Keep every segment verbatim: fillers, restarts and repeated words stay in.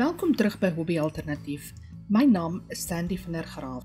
Welkom terug bij Hobby Alternatief. Mijn naam is Sandy van der Graaf.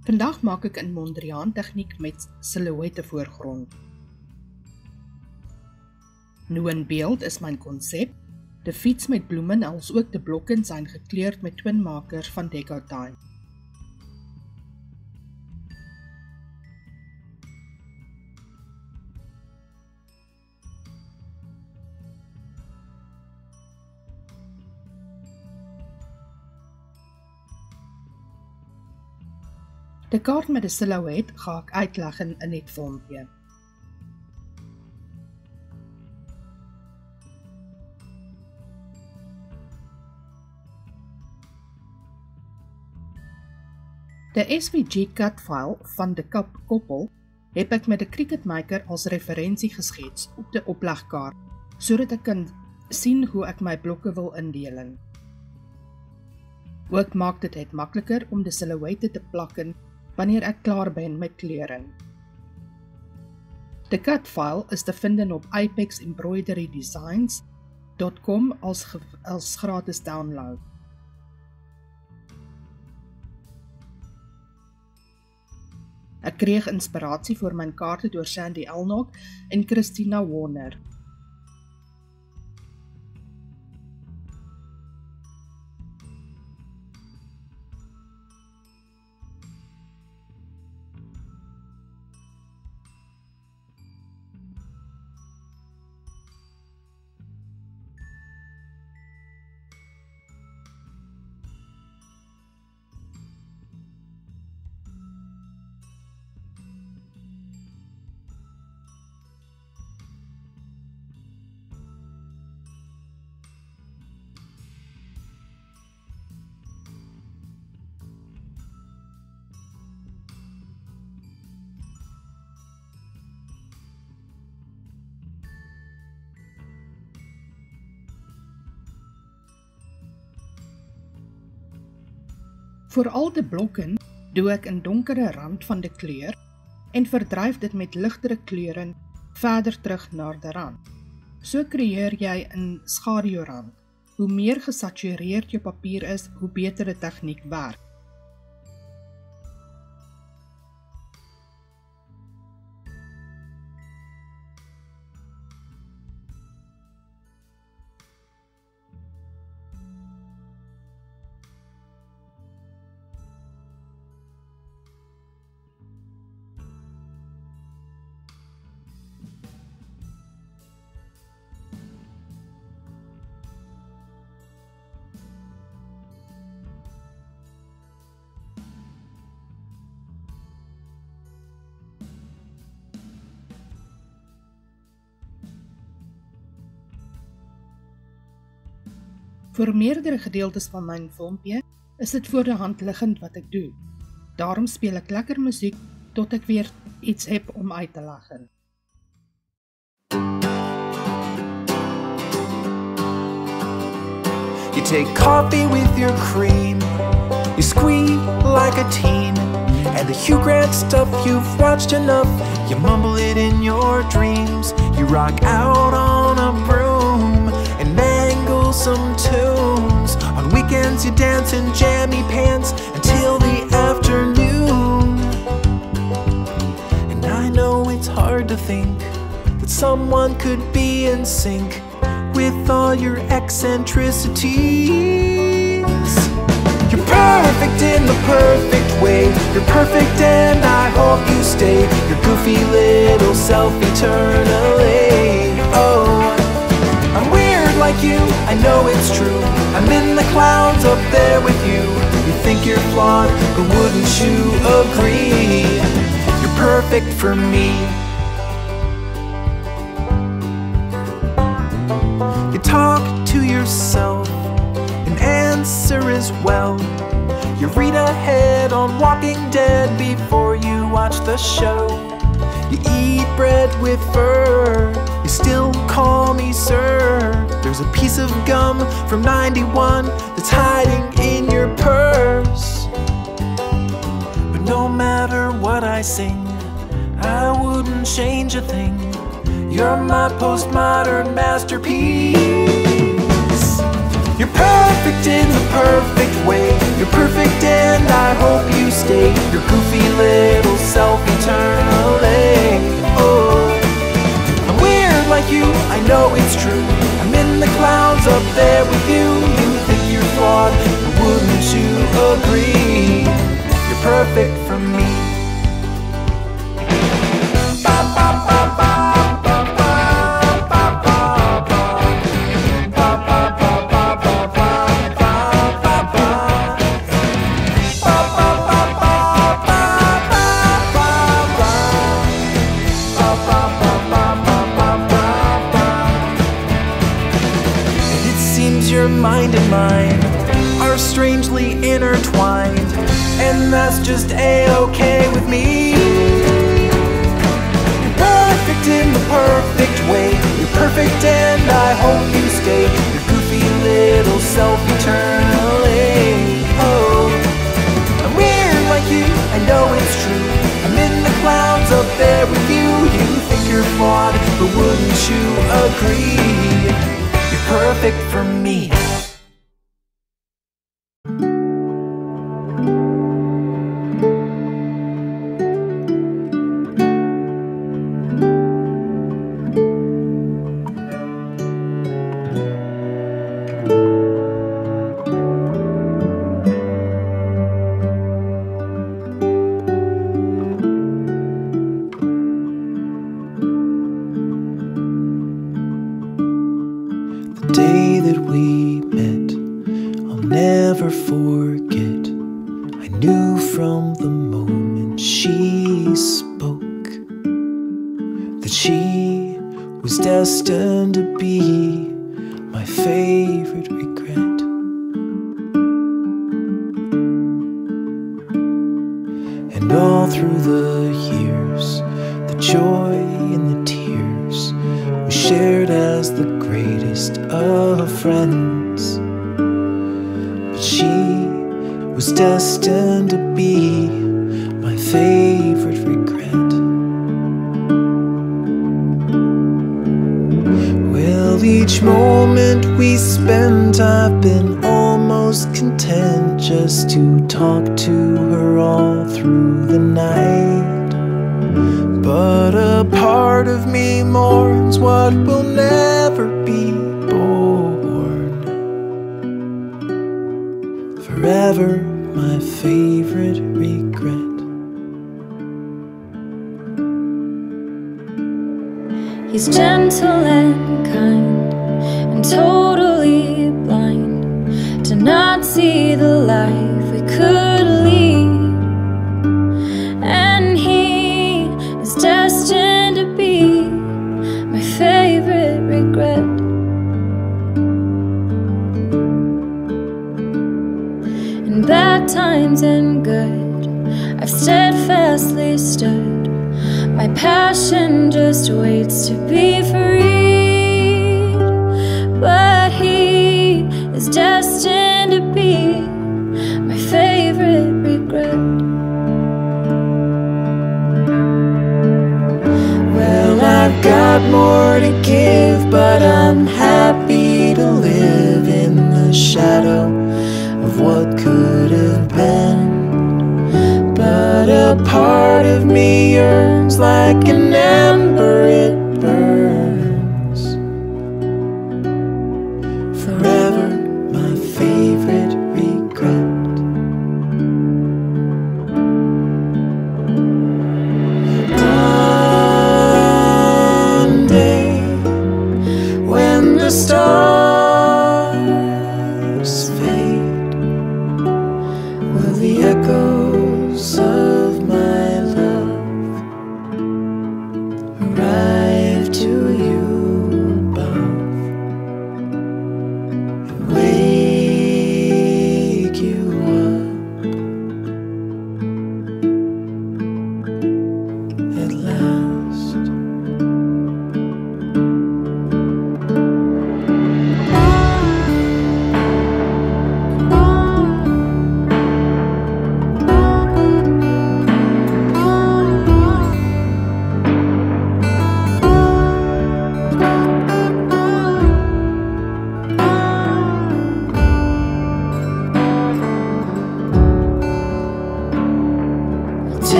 Vandaag maak ik een Mondriaan techniek met silhouette voorgrond. Nu in beeld is mijn concept. De fiets met bloemen als ook de blokken zijn gekleurd met Twin Marker van Deco Time. De kaart met de silhouet ga ik uitleggen in het filmpje. De S V G cutfile van de kap koppel heb ik met de Cricut Maker als referentie geschetst op de oplegkaart, zodat ik kan zien hoe ik mijn blokken wil indelen. Ook maakt dit het makkelijker om de silhouette te plakken wanneer ik klaar ben met kleuren. De cutfile is te vinden op apex embroidery designs dot com als, als gratis download. Ek kreeg inspirasie vir my kaarte deur Sandy Allnock en Kristina Werner. Voor al de blokken doe ik een donkere rand van de kleur en verdrijf dit met lichtere kleuren verder terug naar de rand. Zo creëer jij een schaduwrand. Hoe meer gesatureerd je papier is, hoe beter de techniek werkt. Voor meerdere gedeeltes van mijn filmpje is het voor de hand liggend wat ik doe. Daarom speel ik lekker muziek tot ik weer iets heb om uit te lachen. You take coffee with your cream. You squeak like a teen. And the Hugh Grant stuff you've watched enough. You mumble it in your dreams. You rock out on a broom. And mangle some too. You dance in jammy pants until the afternoon. And I know it's hard to think that someone could be in sync with all your eccentricities. You're perfect in the perfect way. You're perfect and I hope you stay your goofy little self eternally. Oh, I'm weird like you, I know it's true. I'm in the clouds up there with you. You think you're flawed, but wouldn't you agree? You're perfect for me. You talk to yourself and answer as well. You read ahead on Walking Dead before you watch the show. You eat bread with fur. You still call me sir. There's a piece of gum from ninety-one that's hiding in your purse. But no matter what I sing, I wouldn't change a thing. You're my postmodern masterpiece. You're perfect in the perfect way. You're perfect and I hope you stay your goofy little self eternally. Oh, I'm weird like you, I know it's true. I'm in the clouds up there with you. You think you're flawed, but wouldn't you agree? You're perfect for me. Mind and mine are strangely intertwined, and that's just a-okay with me. You're perfect in the perfect way. You're perfect and I hope you stay your goofy little self eternally. Oh, I'm weird like you, I know it's true. I'm in the clouds up there with you. You think you're flawed, but wouldn't you agree? You're perfect for me.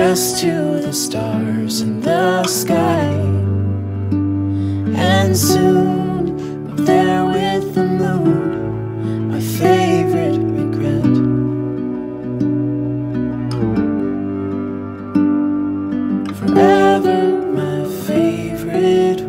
just to the stars in the sky. And soon I'm there with the moon, my favorite regret. Forever my favorite regret.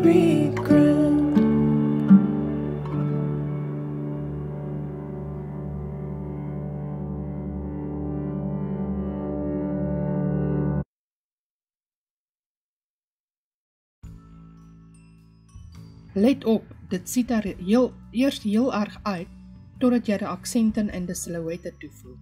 Let op, dit ziet er heel, eerst heel erg uit, totdat jy die aksenten en die silhouette toevoeg.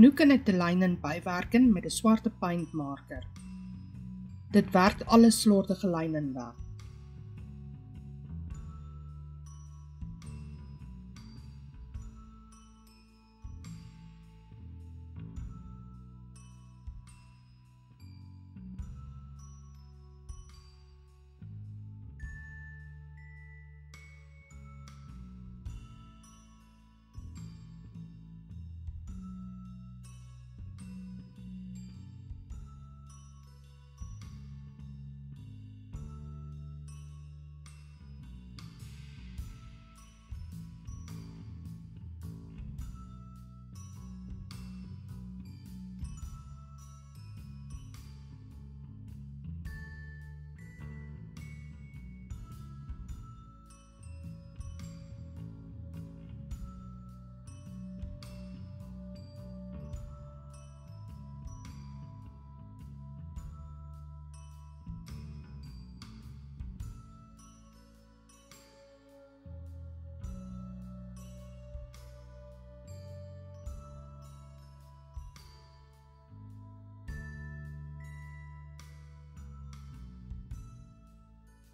Nu kan ek die lynen bywerken met 'n swart paint marker. Dit werk alle slordige lynen weg.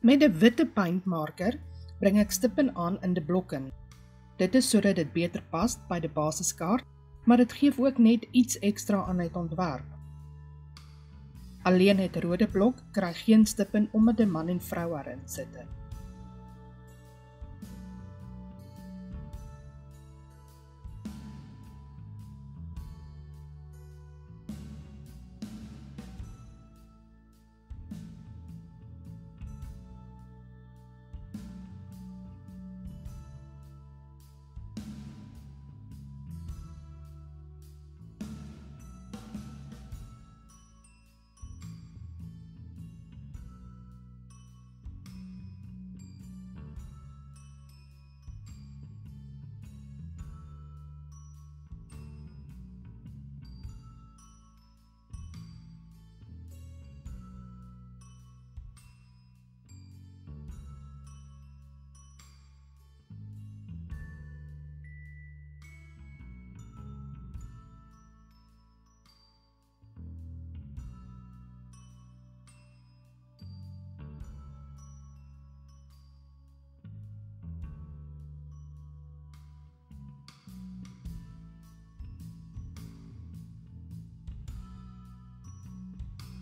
Met 'n witte paintmarker breng ek stippen aan in die blokken. Dit is sodat dit beter pas by die basiskaart, maar dit gee ook net iets ekstra aan die ontwerp. Alleen het rode blok kry geen stippen omdat die man en vrou daarin sit.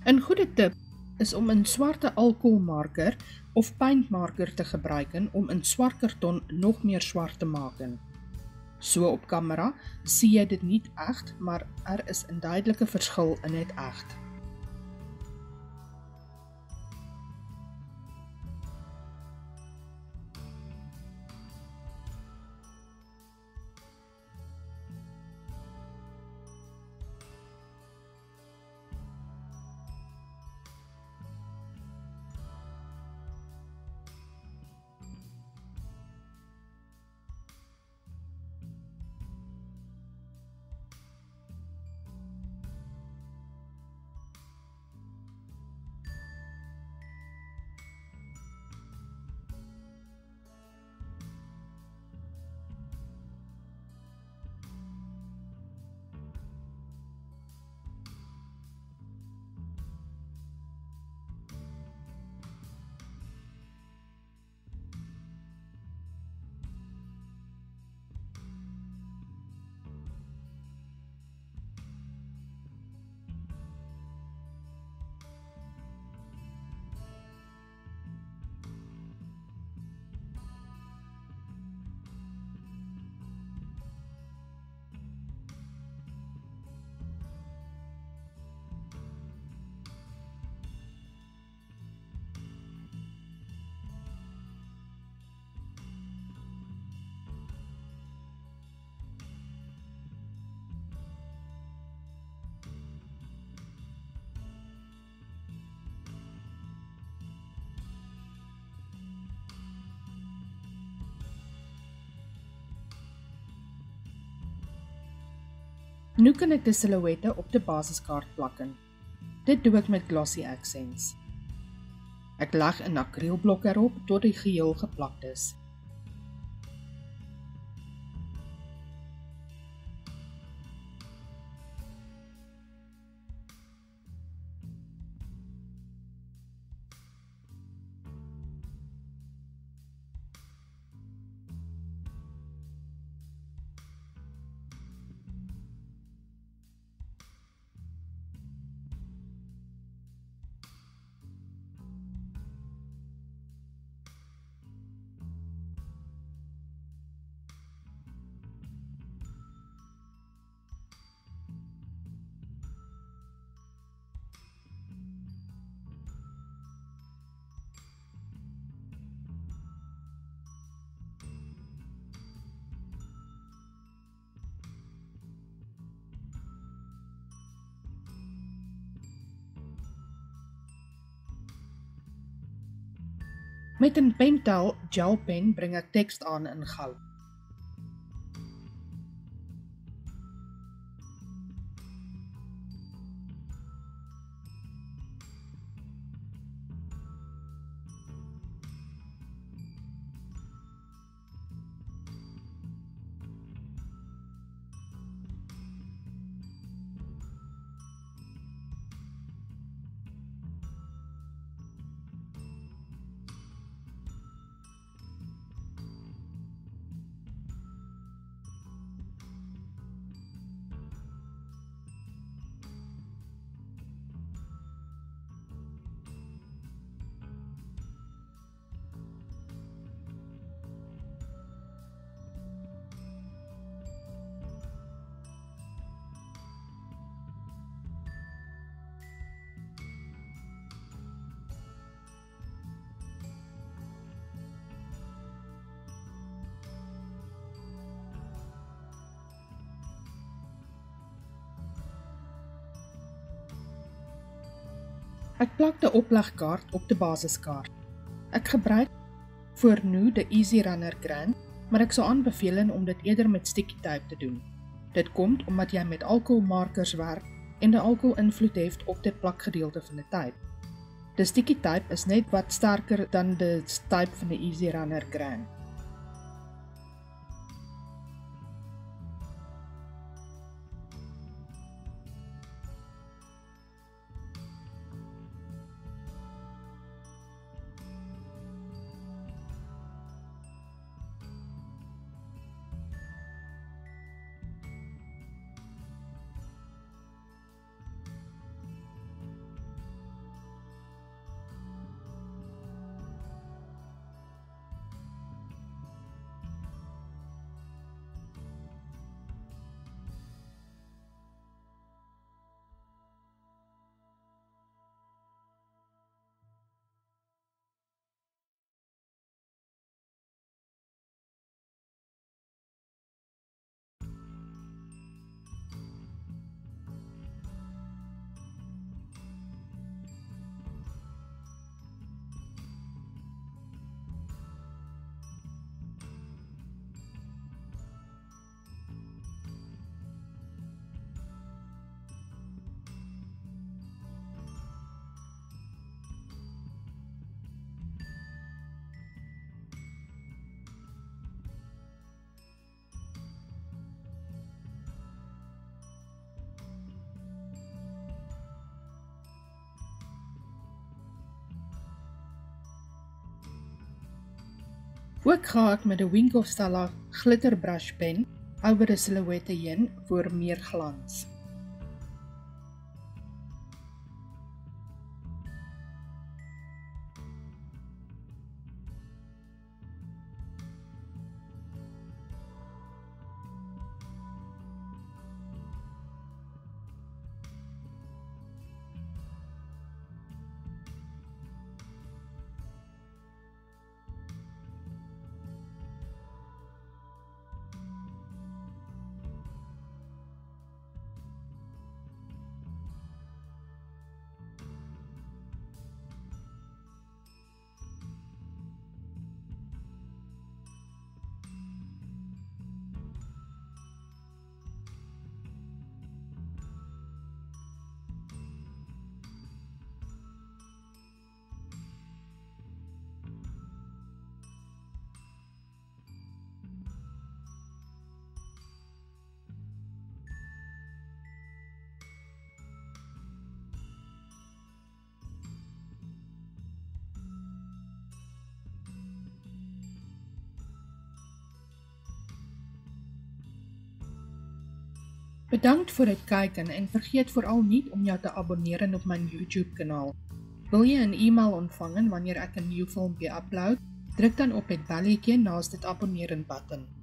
Een goede tip is om een zwarte alcoholmarker of paintmarker te gebruiken om een zwart karton nog meer zwart te maken. Zo op camera zie je dit niet echt, maar er is een duidelijke verschil in het echt. Nu kan ek die silhouette op die basiskaart plakken. Dit doe ek met Glossy Accents. Ek leg een akrielblok erop tot die geheel geplakt is. Met een Pentel gel pen breng ek tekst aan in goud. Ek plak die oplegkaart op die basiskaart. Ek gebruik voor nu die Easy Runner Grand, maar ek sal aanbevelen om dit eerder met sticky tape te doen. Dit komt omdat jy met alcoholmarkers werk en die alcohol invloed heeft op dit plakgedeelte van die tape. Die sticky tape is net wat sterker dan die tape van die Easy Runner Grand. Ook ga ek met die Wink of Stella glitter brush pen over die silhouette heen voor meer glans. Bedankt voor het kijken en vergeet vooral niet om jou te abonneren op mijn YouTube kanaal. Wil je een e-mail ontvangen wanneer ik een nieuw filmpje upload? Druk dan op het belletje naast het abonneren button.